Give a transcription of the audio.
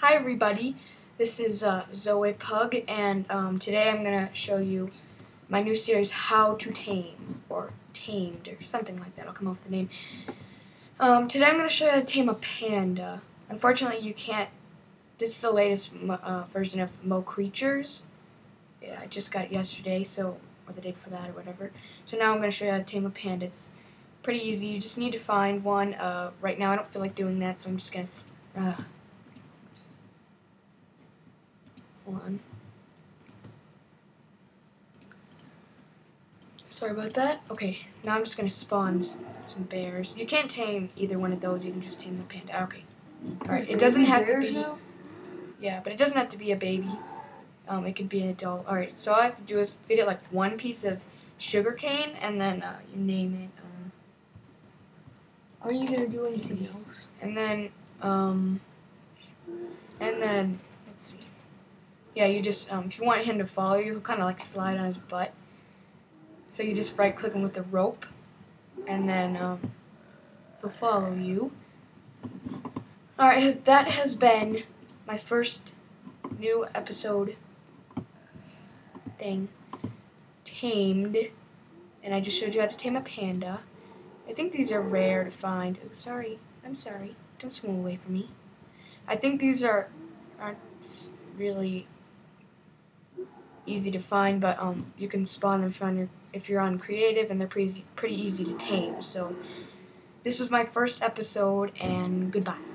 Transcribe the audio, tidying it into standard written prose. Hi everybody, this is Zoe Pug, and today I'm going to show you my new series, How to Tame, or Tamed, or something like that. I'll come up with the name. Today I'm going to show you how to tame a panda. Unfortunately, you can't. This is the latest version of Mo Creatures. Yeah, I just got it yesterday, or the day before that, or whatever. So now I'm going to show you how to tame a panda. It's pretty easy. You just need to find one. Right now I don't feel like doing that, so I'm just going to... Hold on. Sorry about that. Okay, now I'm just going to spawn some bears. You can't tame either one of those, you can just tame the panda. Okay. Alright, it doesn't have to be... Now? Yeah, but it doesn't have to be a baby. It can be an adult. Alright, so all I have to do is feed it like one piece of sugar cane, and then you name it. Are you going to do anything else? And then, let's see. Yeah, you just, if you want him to follow you, he'll kind of like slide on his butt. So you just right click him with the rope, and then he'll follow you. Alright, that has been my first new episode thing, Tamed. And I just showed you how to tame a panda. I think these are rare to find. Oh, sorry. I'm sorry. Don't swim away from me. I think these aren't really easy to find, but you can spawn them if you're on creative, and they're pretty easy to tame. So this was my first episode, and goodbye.